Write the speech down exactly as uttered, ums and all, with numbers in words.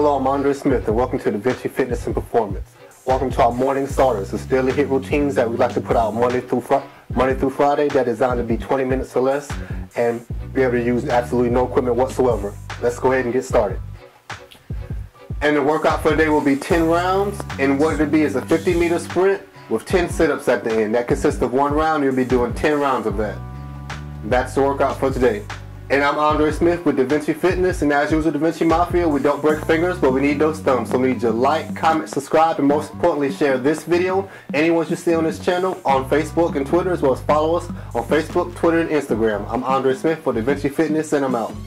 Hello, I'm Andre Smith, and welcome to DaVinci Fitness and Performance. Welcome to our morning starters, the daily HIIT routines that we like to put out Monday through, fr Monday through Friday. They're designed to be twenty minutes or less and be able to use absolutely no equipment whatsoever. Let's go ahead and get started. And the workout for the day will be ten rounds, and what it would be is a fifty meter sprint with ten sit-ups at the end. That consists of one round. You'll be doing ten rounds of that. That's the workout for today. And I'm Andre Smith with DaVinci Fitness, and as usual, DaVinci Mafia. We don't break fingers, but we need those thumbs. So we need you to like, comment, subscribe, and most importantly, share this video, any ones you see on this channel, on Facebook and Twitter, as well as follow us on Facebook, Twitter, and Instagram. I'm Andre Smith for DaVinci Fitness, and I'm out.